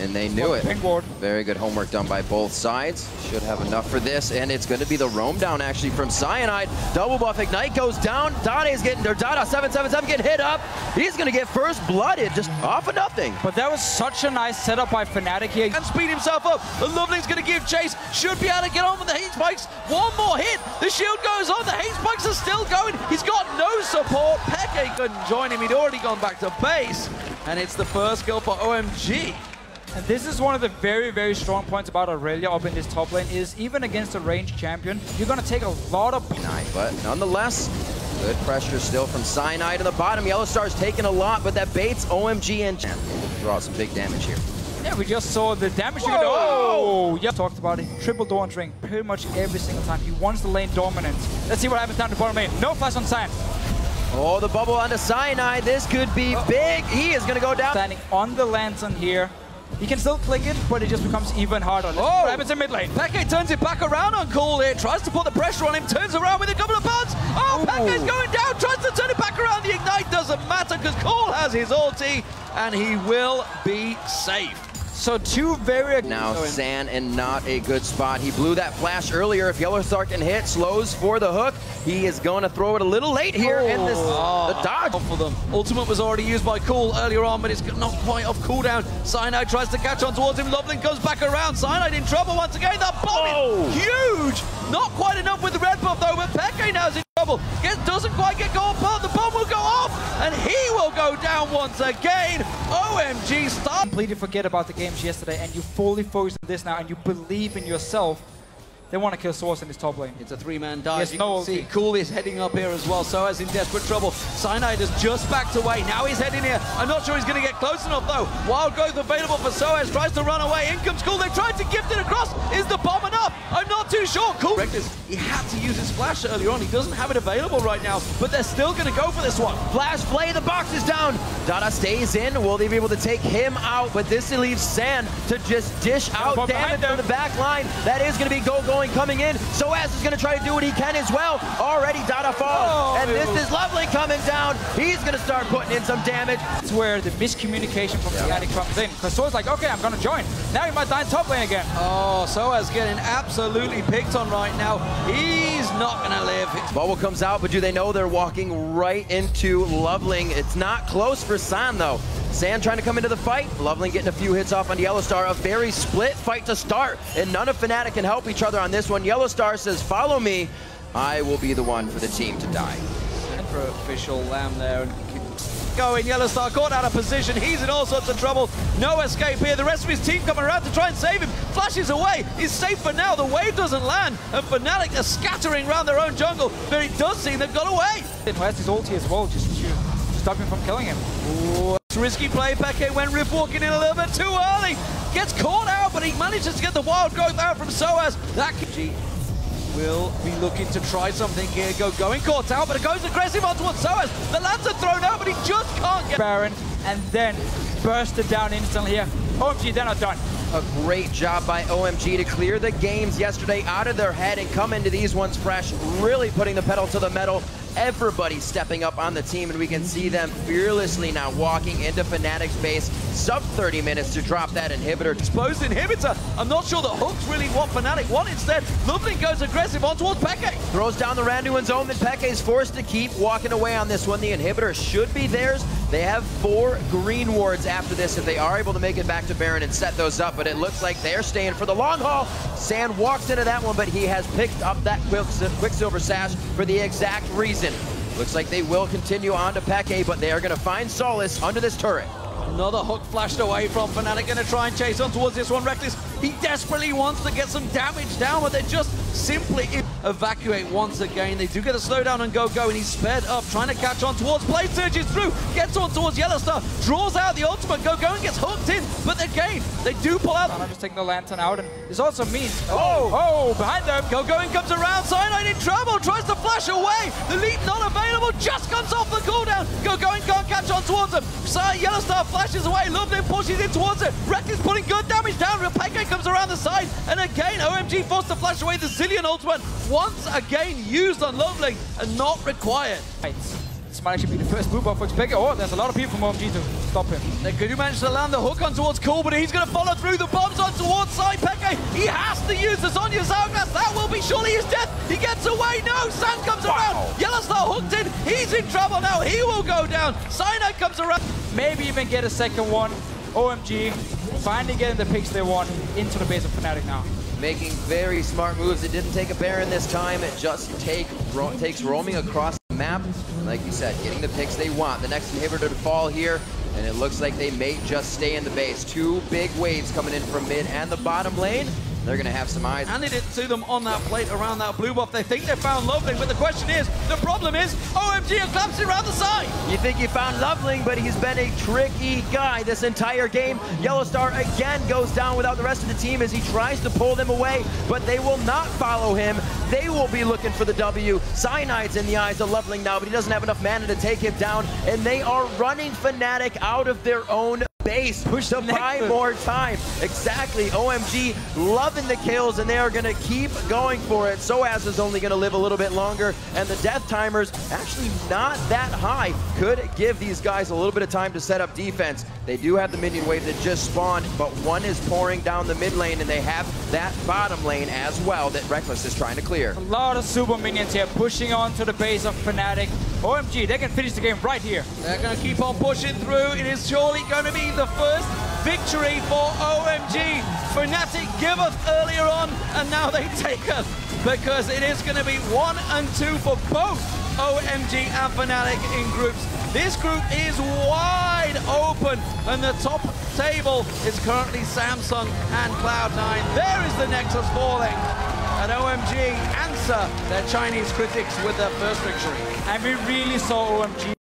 And they knew it. Very good homework done by both sides. Should have enough for this. And it's going to be the roam down, actually, from Cyanide. Double buff. Ignite goes down. Dada777 getting hit up. He's going to get first blooded, just off of nothing. But that was such a nice setup by Fnatic here. And speed himself up. LoveLing's going to give chase. Should be able to get on with the heat spikes. One more hit. The shield goes on. The heat spikes are still going. He's got no support. xPeke couldn't join him. He'd already gone back to base. And it's the first kill for OMG. And this is one of the very, very strong points about Aurelia up in this top lane is even against a ranged champion, you're going to take a lot of... But nonetheless, good pressure still from Cyanide to the bottom. Yellowstar's taking a lot, but that baits OMG and... Draw some big damage here. Yeah, we just saw the damage you could do. Oh! Yeah. Talked about it. Triple door entering pretty much every single time. He wants the lane dominance. Let's see what happens down to bottom lane. No flash on Cyan. Oh, the bubble onto Cyanide. This could be big. He is going to go down. Standing on the lantern here. He can still click it, but it just becomes even harder. Oh, what happens in mid lane? xPeke turns it back around on Cool here, tries to put the pressure on him, turns around with a couple of bounce. Oh, xPeke's going down, tries to turn it back around. The ignite doesn't matter because Cool has his ulti, and he will be safe. So two very... Now San and not a good spot. He blew that flash earlier. If Yellowstar can hit, slows for the hook. He is going to throw it a little late here in this the dodge. For them. Ultimate was already used by Cool earlier on, but it's not quite off cooldown. Cyanide tries to catch on towards him. LoveLing goes back around. Cyanide in trouble once again. That bomb is huge. Not quite enough with the red buff though, but xPeke now is in trouble. Doesn't quite get going apart. The bomb will go off, and he will go down once again. OMG, stop. Completely forget about the game yesterday, and you fully focus on this now, and you believe in yourself. They want to kill Soaz in this top lane. It's a three-man dive. Yes, no, see, Cool is heading up here as well. Soaz in desperate trouble. Cyanide has just backed away. Now he's heading here. I'm not sure he's going to get close enough, though. Wild growth available for Soaz. Tries to run away. In comes Cool. They tried to gift it across. Is the bomb enough? I'm not too sure. Cool. Rekkles, he had to use his flash earlier on. He doesn't have it available right now, but they're still going to go for this one. Flash play. The box is down. Dada stays in. Will they be able to take him out? But this leaves San to just dish out damage from the back line. That is going to be Gogoing coming in. Soaz is going to try to do what he can as well. Already Dada falls, and this is LoveLing coming down. He's going to start putting in some damage. That's where the miscommunication from Fnatic comes in, because Soaz like, okay, I'm going to join. Now he might die in top lane again. Oh, Soaz getting absolutely picked on right now. He's not going to live. Bubble comes out, but do they know they're walking right into LoveLing? It's not close for San, though. San trying to come into the fight. LoveLing getting a few hits off on Yellowstar. A very split fight to start, and none of Fnatic can help each other on this one. Yellowstar says, follow me. I will be the one for the team to die. Sacrificial lamb there. Going, Yellowstar caught out of position. He's in all sorts of trouble. No escape here. The rest of his team coming around to try and save him. Flashes away. He's safe for now. The wave doesn't land. And Fnatic are scattering around their own jungle. But it does seem they've got away. It has his ulti as well, just to stop him from killing him. It's risky play. xPeke went rip walking in a little bit too early. Gets caught out, but he manages to get the wild growth out from Soaz. That G will be looking to try something here. Gogoing caught out, but it goes aggressive on towards Soaz. The lands are thrown out, but he just can't get Baron, and then bursted down instantly here. OMG, they're not done. A great job by OMG to clear the games yesterday out of their head and come into these ones fresh, really putting the pedal to the metal. Everybody stepping up on the team, and we can see them fearlessly now walking into Fnatic's base. Sub 30 minutes to drop that inhibitor. Exposed inhibitor. I'm not sure the hooks really want Fnatic one. Instead, LoveLing goes aggressive on towards xPeke. Throws down the Randuin zone, and Peke's forced to keep walking away on this one. The inhibitor should be theirs. They have 4 green wards after this if they are able to make it back to Baron and set those up, but it looks like they're staying for the long haul. San walks into that one, but he has picked up that Quicksilver Sash for the exact reason. Looks like they will continue on to xPeke, but they are going to find solace under this turret. Another hook flashed away from Fnatic, going to try and chase on towards this one. Rekkles, he desperately wants to get some damage down, but they just simply evacuate once again. They do get a slowdown on Gogo, and he's sped up, trying to catch on towards play. Surges through, gets on towards Yellowstar, draws out the ultimate. Gogo and gets hooked in, but again, they do pull out. I'm just taking the lantern out, and this also means... behind them. Gogoing comes around, Cyanide in trouble, tries to flash away. The leap not available, just comes off the cooldown. Gogoing can't catch on towards him. Yellowstar flashes away, LoveLing pushes in towards it. Rekkles putting good damage down. xPeke comes around the side, and again, OMG forced to flash away the Zillion ultimate. Once again used on LoveLing and not required. Right. This might actually be the first blue buff for xPeke. Oh, there's a lot of people from OMG to stop him. They could manage to land the hook on towards Cool, but he's going to follow through. The bomb's on towards xPeke. He has to use the Sonya's Hourglass. That will be surely his death. He gets away. No, Sand comes around. Yellowstar hooked in. He's in trouble now. He will go down. Cyanide comes around. Maybe even get a second one. OMG finally getting the picks they want into the base of Fnatic now. Making very smart moves. It didn't take a Baron this time. It just takes roaming across the map. Like you said, getting the picks they want. The next inhibitor to fall here, and it looks like they may just stay in the base. Two big waves coming in from mid and the bottom lane. They're going to have some eyes. And they didn't see them on that plate around that blue buff. They think they found LoveLing, but the question is, the problem is, OMG are collapsing around the side. You think you found LoveLing, but he's been a tricky guy this entire game. Yellowstar again goes down without the rest of the team as he tries to pull them away, but they will not follow him. They will be looking for the W. Cyanide's in the eyes of LoveLing now, but he doesn't have enough mana to take him down, and they are running Fnatic out of their own base to buy more time. Exactly. OMG loving the kills, and they are going to keep going for it. Soaz is only going to live a little bit longer, and the death timers actually not that high. Could give these guys a little bit of time to set up defense. They do have the minion wave that just spawned, but one is pouring down the mid lane, and they have that bottom lane as well that Rekkles is trying to clear. A lot of super minions here pushing on to the base of Fnatic. OMG, they can finish the game right here. They're going to keep on pushing through. It is surely going to be the first victory for OMG. Fnatic giveth earlier on, and now they take us, because it is going to be 1 and 2 for both OMG and Fnatic in groups. This group is wide open, and the top table is currently Samsung and Cloud9. There is the Nexus falling, and OMG answer their Chinese critics with their first victory. And we really saw OMG